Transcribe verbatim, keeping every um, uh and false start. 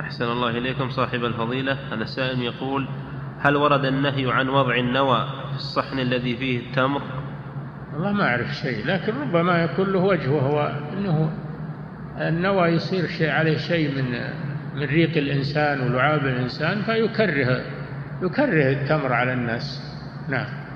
أحسن الله إليكم صاحب الفضيلة. هذا السائل يقول: هل ورد النهي عن وضع النوى في الصحن الذي فيه التمر؟ والله ما أعرف شيء، لكن ربما يكون له وجه، وهو أنه النوى يصير شيء عليه شيء من من ريق الإنسان ولعاب الإنسان، فيكره يكره التمر على الناس. نعم.